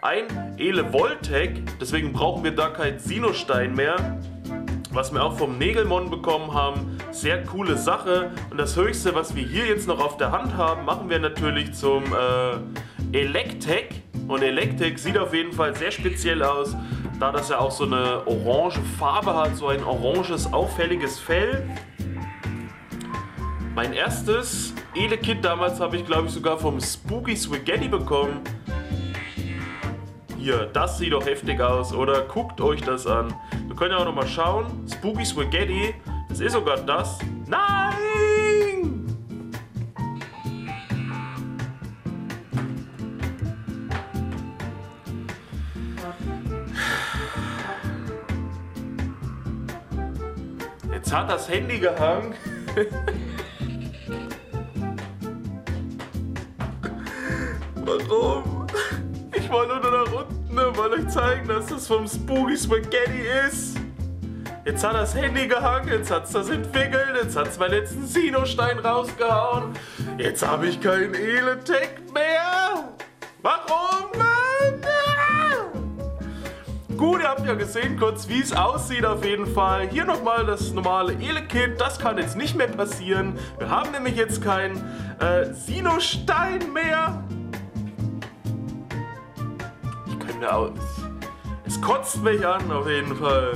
ein Ele Voltec, deswegen brauchen wir da kein Sinnohstein mehr, was wir auch vom Nägelmon bekommen haben. Sehr coole Sache. Und das Höchste, was wir hier jetzt noch auf der Hand haben, machen wir natürlich zum Elektec. Und Elektec sieht auf jeden Fall sehr speziell aus, da das ja auch so eine orange Farbe hat, so ein oranges, auffälliges Fell. Mein erstes Elekid damals habe ich, glaube ich, sogar vom Spooky Spaghetti bekommen. Hier, das sieht doch heftig aus, oder? Guckt euch das an. Wir können ja auch nochmal schauen. Spooky Spaghetti, das ist sogar das. Nein! Jetzt hat das Handy gehangen. Warum? Ich wollte nur nach unten, weil euch zeigen, dass das vom Spooky Spaghetti ist. Jetzt hat das Handy gehangen, jetzt hat's das entwickelt, jetzt hat's meinen letzten Sinnohstein rausgehauen. Jetzt habe ich keinen Elektec mehr. Warum? Gut, ihr habt ja gesehen kurz, wie es aussieht auf jeden Fall. Hier nochmal das normale Elekid, das kann jetzt nicht mehr passieren. Wir haben nämlich jetzt keinen Sinnohstein mehr. Es kotzt mich an, auf jeden Fall.